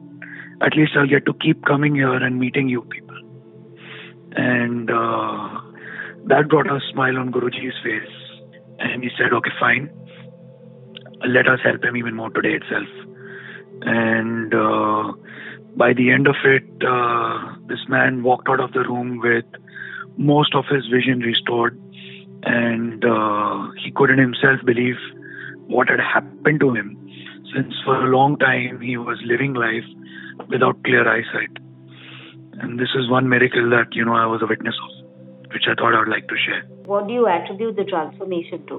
At least I'll get to keep coming here and meeting you people. And that brought a smile on Guruji's face. And he said, okay, fine. Let us help him even more today itself. And by the end of it, this man walked out of the room with most of his vision restored. And he couldn't himself believe what had happened to him, since for a long time he was living life without clear eyesight. And this is one miracle that, I was a witness of, which I thought I would like to share. What do you attribute the transformation to?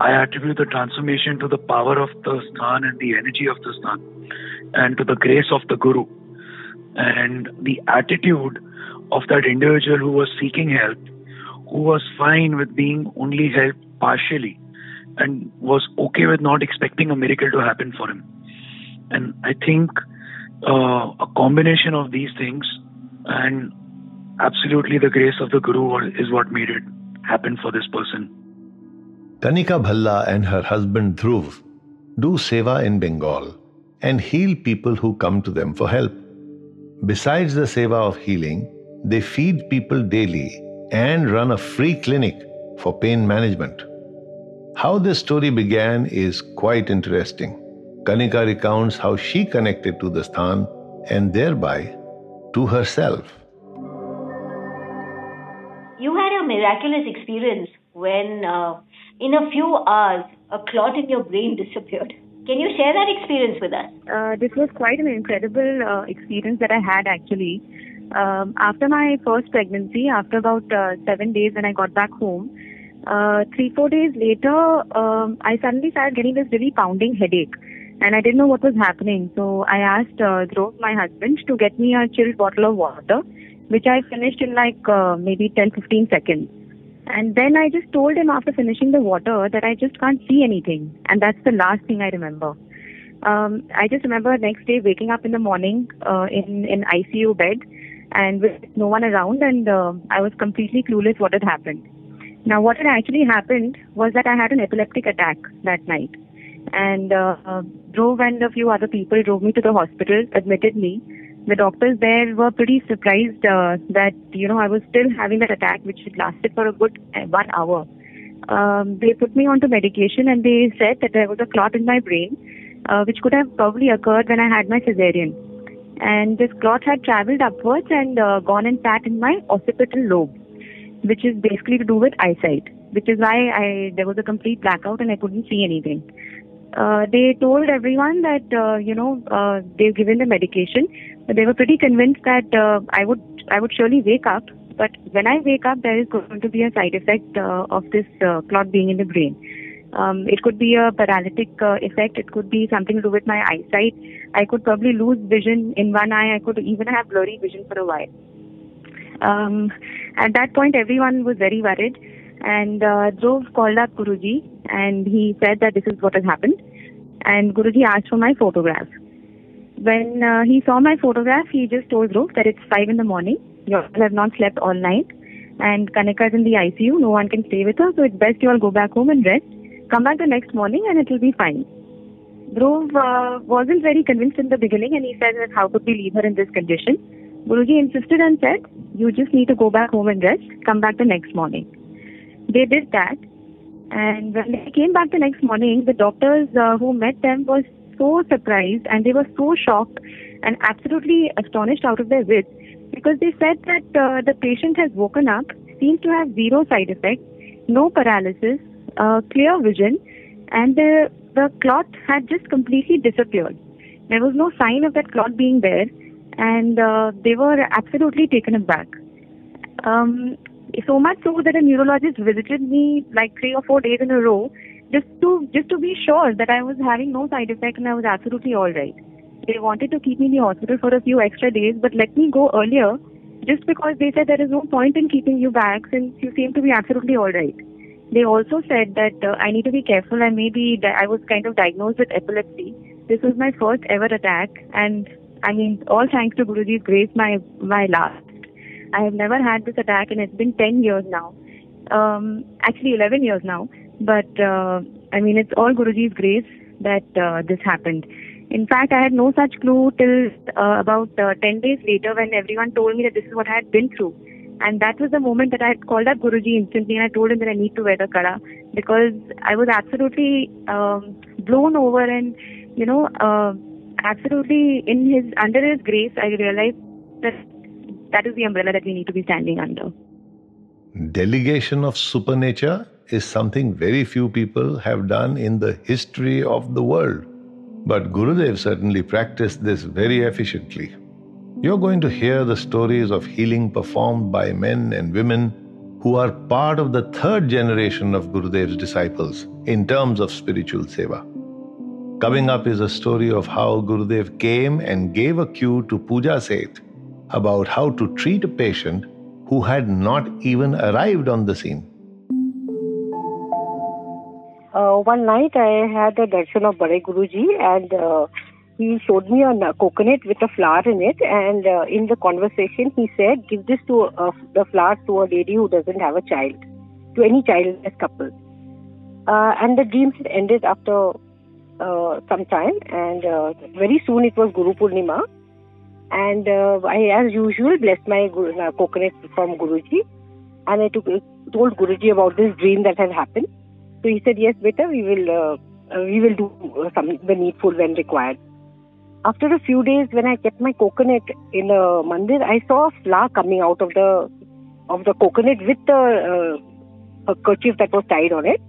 I attribute the transformation to the power of the sthan and the energy of the sthan, and to the grace of the Guru, and the attitude of that individual who was seeking help, who was fine with being only helped partially and was okay with not expecting a miracle to happen for him. And I think a combination of these things and absolutely the grace of the Guru is what made it happen for this person. Kanika Bhalla and her husband Dhruv do seva in Bengal and heal people who come to them for help. Besides the seva of healing, they feed people daily and run a free clinic for pain management. How this story began is quite interesting. Kanika recounts how she connected to the sthan and thereby to herself. You had a miraculous experience when in a few hours, a clot in your brain disappeared. Can you share that experience with us? This was quite an incredible experience that I had actually. After my first pregnancy, after about 7 days when I got back home, 3-4 days later, I suddenly started getting this really pounding headache and I didn't know what was happening. So I asked Dhruv, my husband, to get me a chilled bottle of water which I finished in like maybe 10-15 seconds. And then I just told him after finishing the water that I just can't see anything. And that's the last thing I remember. I just remember next day waking up in the morning in ICU bed and with no one around, and I was completely clueless what had happened. Now, what had actually happened was that I had an epileptic attack that night. And Dhruv and a few other people drove me to the hospital, admitted me. The doctors there were pretty surprised that, you know, I was still having that attack, which had lasted for a good 1 hour. They put me onto medication, and they said that there was a clot in my brain, which could have probably occurred when I had my cesarean. And this clot had traveled upwards and gone and sat in my occipital lobe, which is basically to do with eyesight, which is why there was a complete blackout and I couldn't see anything. They told everyone that, they've given the medication, but they were pretty convinced that I would surely wake up. But when I wake up, there is going to be a side effect of this clot being in the brain. It could be a paralytic effect. It could be something to do with my eyesight. I could probably lose vision in one eye. I could even have blurry vision for a while. At that point, everyone was very worried. And Dhruv called up Guruji, and he said that this is what has happened. And Guruji asked for my photograph. When he saw my photograph, he just told Dhruv that it's 5 in the morning. You all have not slept all night. And Kanika is in the ICU. No one can stay with her. So it's best you all go back home and rest. Come back the next morning and it will be fine. Dhruv wasn't very convinced in the beginning, and he said that how could we leave her in this condition. Guruji insisted and said, you just need to go back home and rest. Come back the next morning. They did that, and when they came back the next morning, the doctors who met them were so surprised, and they were so shocked and absolutely astonished out of their wits, because they said that the patient has woken up, seems to have zero side effects, no paralysis, clear vision, and the clot had just completely disappeared. There was no sign of that clot being there, and they were absolutely taken aback. So much so that a neurologist visited me like 3 or 4 days in a row just to be sure that I was having no side effect and I was absolutely all right. They wanted to keep me in the hospital for a few extra days, but let me go earlier just because they said there is no point in keeping you back since you seem to be absolutely all right. They also said that I need to be careful. I was kind of diagnosed with epilepsy. This was my first ever attack, and I mean, all thanks to Guruji's grace, my last. I have never had this attack, and it's been 10 years now. Actually, 11 years now. But, I mean, it's all Guruji's grace that this happened. In fact, I had no such clue till about 10 days later when everyone told me that this is what I had been through. And that was the moment that I had called up Guruji instantly, and I told him that I need to wear the kara because I was absolutely blown over and, you know, absolutely under his grace, I realized that that is the umbrella that we need to be standing under. Delegation of supernature is something very few people have done in the history of the world. But Gurudev certainly practiced this very efficiently. You're going to hear the stories of healing performed by men and women who are part of the third generation of Gurudev's disciples in terms of spiritual seva. Coming up is a story of how Gurudev came and gave a cue to Pooja Seth about how to treat a patient who had not even arrived on the scene. One night I had a darshan of Bade Guruji, and he showed me a coconut with a flower in it, and in the conversation he said, give this to the flower to a lady who doesn't have a child, to any childless couple. And the dreams ended after some time, and very soon it was Guru Purnima. And I, as usual, blessed my coconut from Guruji. And I told Guruji about this dream that had happened. So he said, yes, beta, we will do the needful when required. After a few days, when I kept my coconut in a mandir, I saw a flower coming out of the coconut with the kerchief that was tied on it.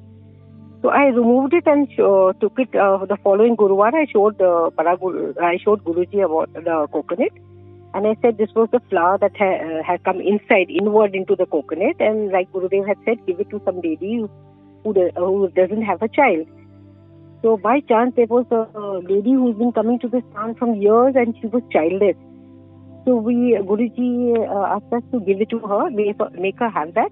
So I removed it and took it. The following Guruvar, I showed Guruji about the coconut, and I said this was the flower that had come inward into the coconut, and like Gurudev had said, give it to some lady who doesn't have a child. So by chance, there was a lady who's been coming to this town from years, and she was childless. So Guruji asked us to give it to her, make her have that.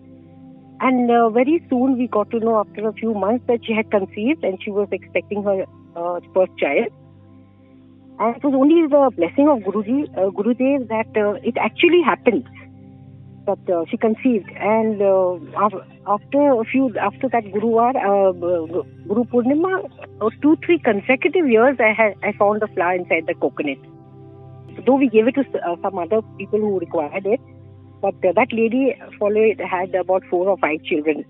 And very soon we got to know after a few months that she had conceived and she was expecting her first child. And it was only the blessing of Gurudev that it actually happened, that she conceived. And after that Guruvar, Guru Purnima, 2-3 consecutive years I found the flower inside the coconut. Though we gave it to some other people who required it, but that lady had about 4 or 5 children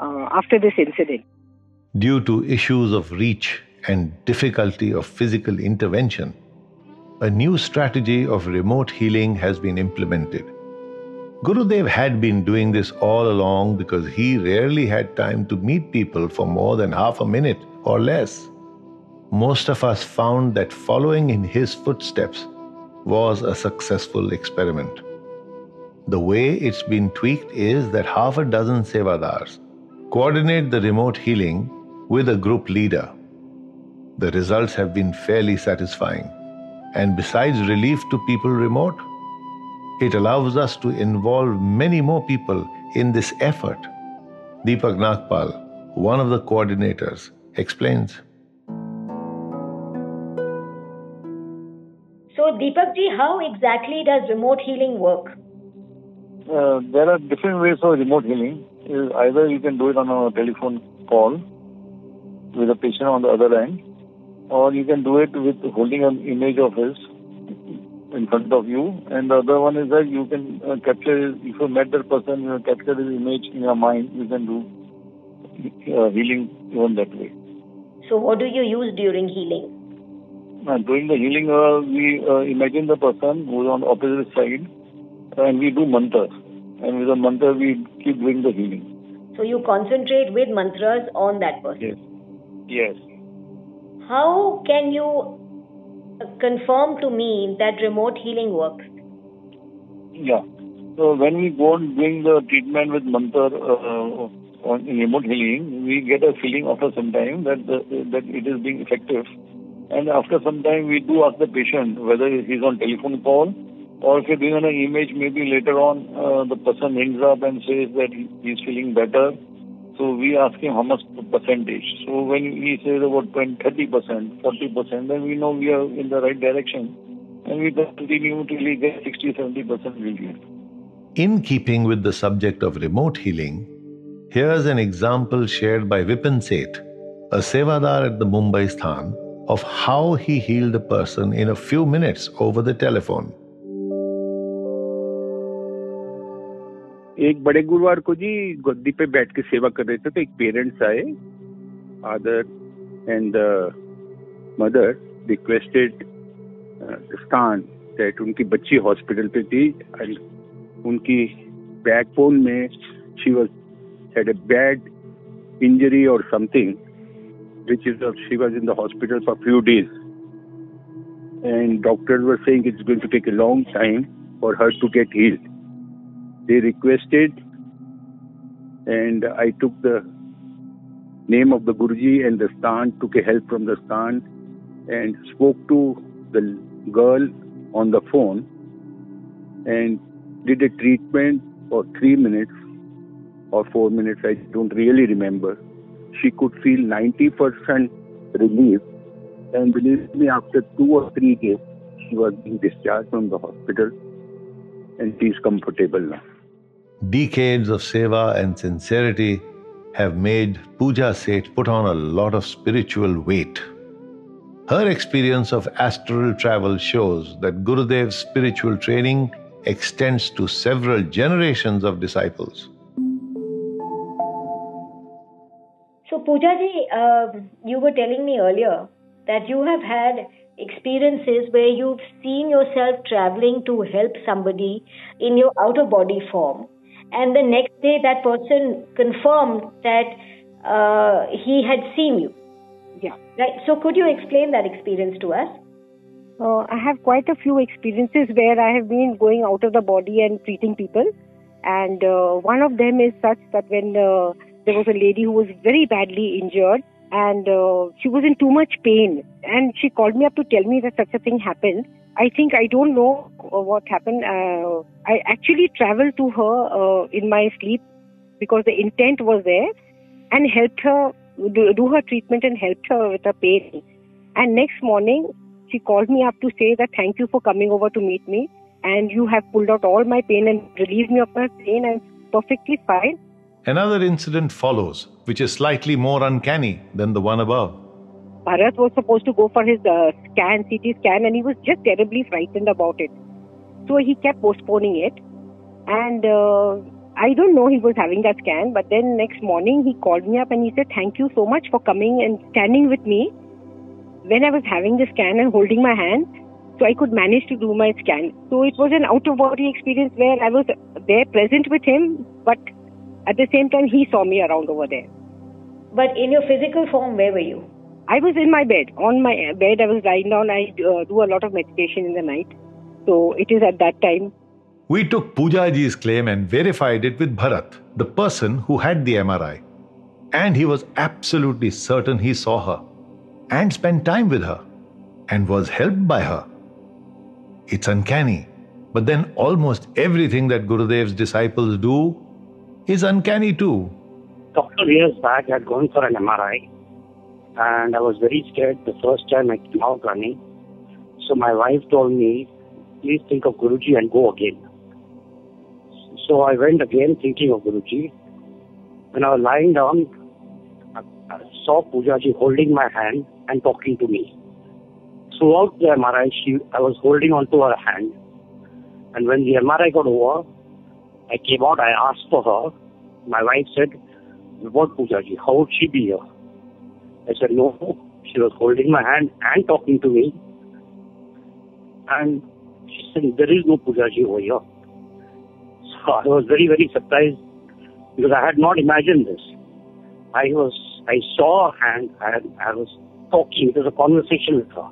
after this incident. Due to issues of reach and difficulty of physical intervention, a new strategy of remote healing has been implemented. Gurudev had been doing this all along because he rarely had time to meet people for more than half a minute or less. Most of us found that following in his footsteps was a successful experiment. The way it's been tweaked is that 6 sevadars coordinate the remote healing with a group leader. The results have been fairly satisfying, and besides relief to people remote, it allows us to involve many more people in this effort. Deepak Nagpal, one of the coordinators, explains. So Deepak ji, how exactly does remote healing work? There are different ways of remote healing. Either you can do it on a telephone call with a patient on the other end, or you can do it with holding an image of his in front of you. And the other one is that you can capture, if you met that person, you capture his image in your mind, you can do healing even that way. So what do you use during healing? During the healing, we imagine the person who is on the opposite side, and we do mantras. And with the mantra, we keep doing the healing. So you concentrate with mantras on that person? Yes. Yes. How can you confirm to me that remote healing works? Yeah. So when we go and doing the treatment with mantra on remote healing, we get a feeling after some time that it is being effective. And after some time, we do ask the patient whether he's on telephone call or if you're doing on an image, maybe later on the person rings up and says that he's feeling better. So we ask him how much percentage. So when he says about 20, 30%, 40%, then we know we are in the right direction. And we continue till we get 60, 70% relief. In keeping with the subject of remote healing, here's an example shared by Vipin Seth, a sevadar at the Mumbai Sthan, of how he healed a person in a few minutes over the telephone. एक बड़े गुरुवार को जी गद्दी पे बैठ के सेवा कर रहे थे तो एक पेरेंट्स आए फादर एंड मदर रिक्वेस्टेड स्थान दैट उनकी बच्ची हॉस्पिटल पे थी उनकी बैकबोन में she was had a bad injury और something which is she was in the hospital for few days and doctors were saying it's going to take a long time for her to get healed. They requested and I took the name of the Guruji and the Sthan, took a help from the Sthan and spoke to the girl on the phone and did a treatment for 3 minutes or 4 minutes, I don't really remember. She could feel 90% relief, and believe me, after 2 or 3 days, she was being discharged from the hospital and she is comfortable now. Decades of seva and sincerity have made Pooja Seth put on a lot of spiritual weight. Her experience of astral travel shows that Gurudev's spiritual training extends to several generations of disciples. So Pooja ji, you were telling me earlier that you have had experiences where you've seen yourself traveling to help somebody in your outer body form, and the next day that person confirmed that he had seen you. Yeah. Right. So could you explain that experience to us? I have quite a few experiences where I have been going out of the body and treating people, and one of them is such that when there was a lady who was very badly injured and she was in too much pain, and she called me up to tell me that such a thing happened. I think I don't know what happened. I actually traveled to her in my sleep because the intent was there, and helped her do her treatment and helped her with her pain. And next morning, she called me up to say that thank you for coming over to meet me, and you have pulled out all my pain and relieved me of my pain. I'm perfectly fine. Another incident follows, which is slightly more uncanny than the one above. Bharat was supposed to go for his CT scan, and he was just terribly frightened about it. So he kept postponing it. And I don't know he was having that scan, but then next morning he called me up and he said, thank you so much for coming and standing with me when I was having the scan and holding my hand, so I could manage to do my scan. So it was an out-of-body experience where I was there present with him, but at the same time he saw me around over there. But in your physical form, where were you? I was in my bed. On my bed, I was lying down. I do a lot of meditation in the night. So it is at that time. We took Pooja ji's claim and verified it with Bharat, the person who had the MRI. And he was absolutely certain he saw her and spent time with her and was helped by her. It's uncanny. But then almost everything that Gurudev's disciples do is uncanny too. A couple of years back, I had gone for an MRI. And I was very scared the first time I came out running. So my wife told me, please think of Guruji and go again. So I went again thinking of Guruji. When I was lying down, I saw Pooja ji holding my hand and talking to me. Throughout the MRI, I was holding on to her hand. And when the MRI got over, I came out, I asked for her. My wife said, what Pooja ji? How would she be here? I said, no, she was holding my hand and talking to me. And she said, there is no Pooja ji over here. So I was very, very surprised because I had not imagined this. I saw her hand and I was talking. It was a conversation with her.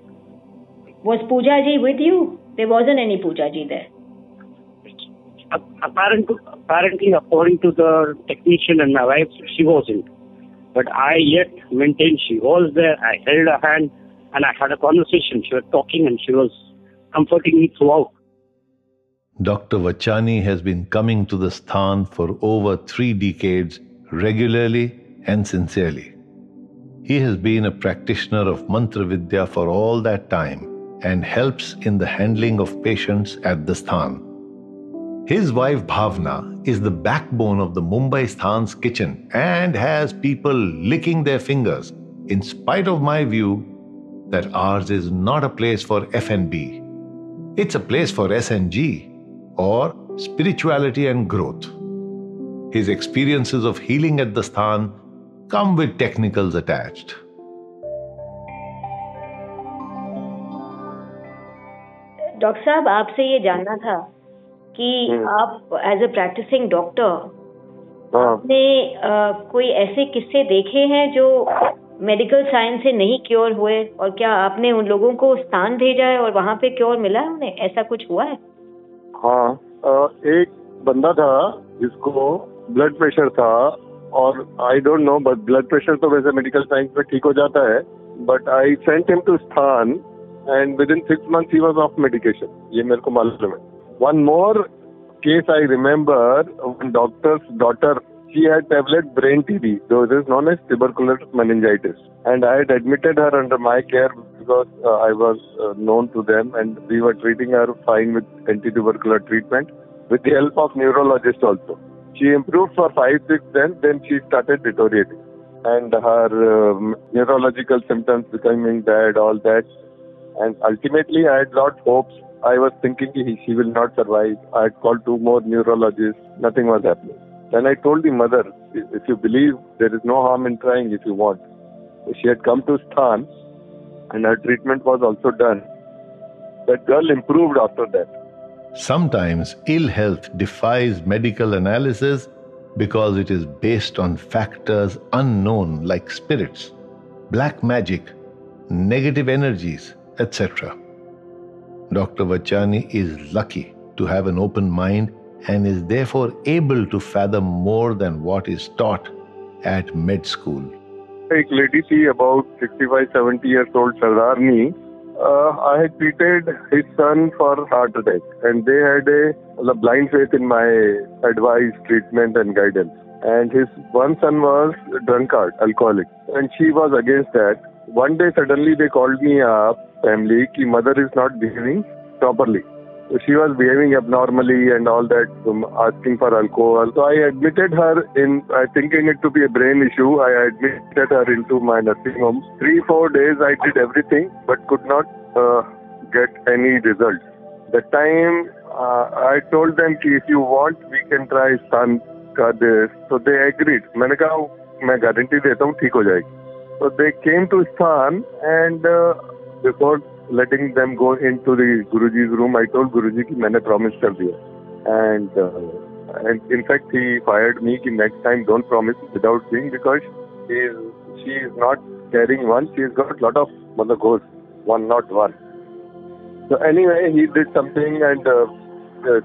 Was Pooja ji with you? There wasn't any Pooja ji there. Apparently, according to the technician and my wife, she wasn't. But I yet maintained she was there. I held her hand and I had a conversation. She was talking and she was comforting me throughout. Dr. Vachani has been coming to the sthan for over 3 decades, regularly and sincerely. He has been a practitioner of mantra vidya for all that time and helps in the handling of patients at the sthan. His wife Bhavna is the backbone of the Mumbai sthan's kitchen and has people licking their fingers in spite of my view that ours is not a place for F&B. It's a place for S&G or spirituality and growth. His experiences of healing at the sthan come with technicals attached. Dr. Saab, aapse ye janna tha कि आप as a practicing doctor आपने कोई ऐसे किस्से देखे हैं जो medical science से नहीं cure हुए और क्या आपने उन लोगों को स्थान भेजा है और वहाँ पे cure मिला है उन्हें ऐसा कुछ हुआ है? हाँ, एक बंदा था जिसको blood pressure था और I don't know but blood pressure तो वैसे medical science में ठीक हो जाता है but I sent him to स्थान and within 6 months he was off medication. ये मेरे को मालूम है. One more case I remember, one doctor's daughter, she had developed brain TB, though it is known as tubercular meningitis. And I had admitted her under my care because I was known to them and we were treating her fine with anti-tubercular treatment with the help of neurologist also. She improved for 5-6 then she started deteriorating. And her neurological symptoms becoming bad, all that. And ultimately I had lot hopes. I was thinking she will not survive. I had called 2 more neurologists. Nothing was happening. Then I told the mother, if you believe, there is no harm in trying if you want. She had come to sthan and her treatment was also done. That girl improved after that. Sometimes ill health defies medical analysis because it is based on factors unknown like spirits, black magic, negative energies, etc. Dr. Vachani is lucky to have an open mind and is therefore able to fathom more than what is taught at med school. एक lady थी about 65-70 years old Sardarni. I had treated his son for heart attack and they had a blind faith in my advice, treatment and guidance. And his one son was a drunkard, alcoholic, and she was against that. One day suddenly they called me up, family, ki mother is not behaving properly. So she was behaving abnormally and all that, asking for alcohol. So I admitted her thinking it to be a brain issue. I admitted her into my nursing home. 3-4 days I did everything but could not get any results. That time I told them, ki if you want, we can try San ka this. So they agreed. Maine kaha, main guarantee deta hu, theek ho jayegi. So they came to Stan and before letting them go into the Guruji's room, I told Guruji ki maine promise kar diya. And in fact he fired me ki next time don't promise without seeing, because she is not carrying one, she has got lot of ghosts, one not one. So anyway he did something and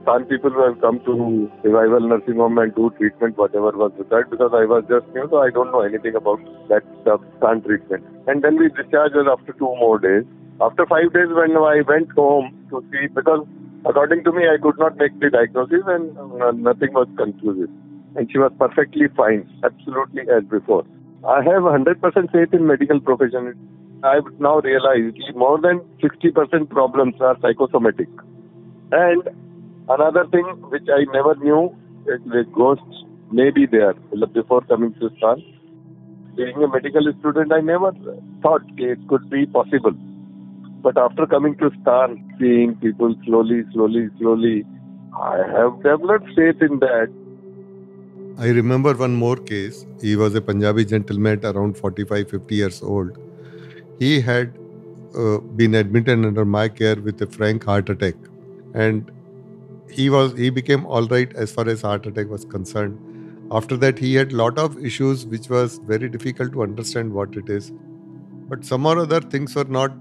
Stan people who have come to revival nursing home and do treatment, whatever was required, because I was just new, so I don't know anything about that stuff, Stan treatment. And then we discharged her after 2 more days. After 5 days when I went home to see, because according to me I could not make the diagnosis and nothing was conclusive. And she was perfectly fine, absolutely as before. I have 100% faith in medical profession. I have now realized more than 60% problems are psychosomatic. And another thing which I never knew, the ghosts may be there before coming to Stan. Being a medical student, I never thought it could be possible. But after coming to Stan, seeing people slowly, I have developed faith in that. I remember one more case. He was a Punjabi gentleman around 45-50 years old. He had been admitted under my care with a frank heart attack. And he became all right as far as heart attack was concerned. After that, he had lot of issues which was very difficult to understand what it is. But some or other things were not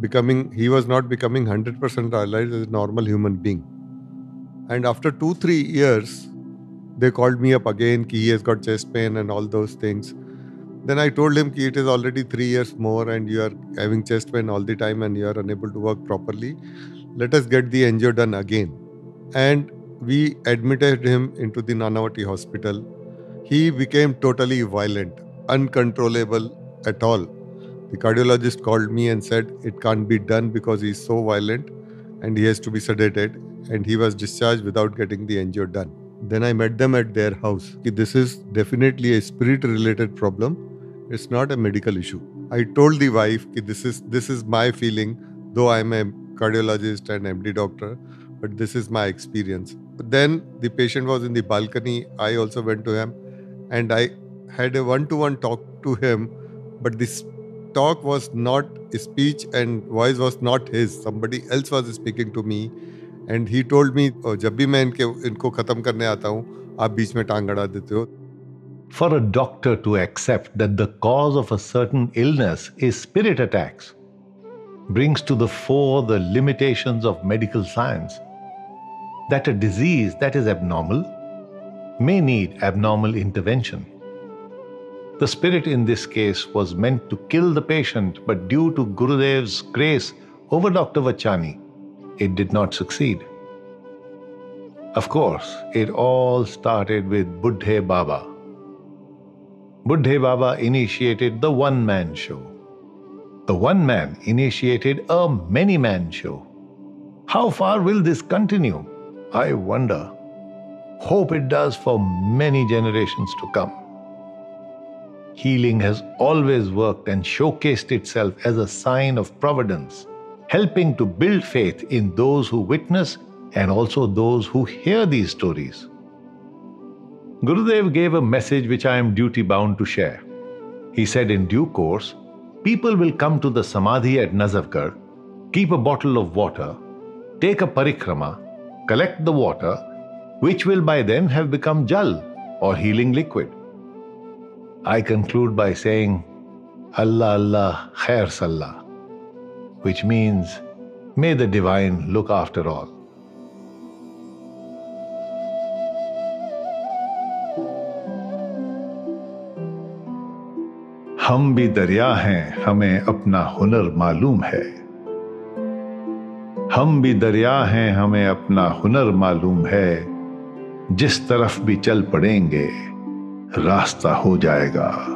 becoming, he was not becoming 100% realized as a normal human being. And after 2-3 years, they called me up again, ki he has got chest pain and all those things. Then I told him, ki it is already 3 years more and you are having chest pain all the time and you are unable to work properly. Let us get the angio done again. And we admitted him into the Nanavati hospital. He became totally violent, uncontrollable at all. The cardiologist called me and said it can't be done because he is so violent and he has to be sedated, and he was discharged without getting the angio done. Then I met them at their house. This is definitely a spirit-related problem. It's not a medical issue. I told the wife that this is my feeling, though I am a cardiologist and MD doctor, but this is my experience. But then the patient was in the balcony. I also went to him and I had a one-to-one talk to him, but this talk was not speech and voice was not his. Somebody else was speaking to me, and he told me, "Jab bhi main inko khatam karne aata hu, aap beech mein taang gada dete ho." For a doctor to accept that the cause of a certain illness is spirit attacks brings to the fore the limitations of medical science, that a disease that is abnormal may need abnormal intervention. The spirit in this case was meant to kill the patient, but due to Gurudev's grace over Dr. Vachani, it did not succeed. Of course, it all started with Buddhe Baba. Buddhe Baba initiated the one-man show. The one man initiated a many-man show. How far will this continue? I wonder. Hope it does for many generations to come. Healing has always worked and showcased itself as a sign of providence, helping to build faith in those who witness and also those who hear these stories. Gurudev gave a message which I am duty-bound to share. He said in due course, people will come to the Samadhi at Nazafgarh, keep a bottle of water, take a parikrama, collect the water, which will by then have become jal or healing liquid. I conclude by saying, Allah Allah Khair Sallah, which means, may the Divine look after all. हम भी दरिया हैं, हमें अपना हुनर मालूम है। हम भी दरिया हैं, हमें अपना हुनर मालूम है। जिस तरफ भी चल पड़ेंगे रास्ता हो जाएगा।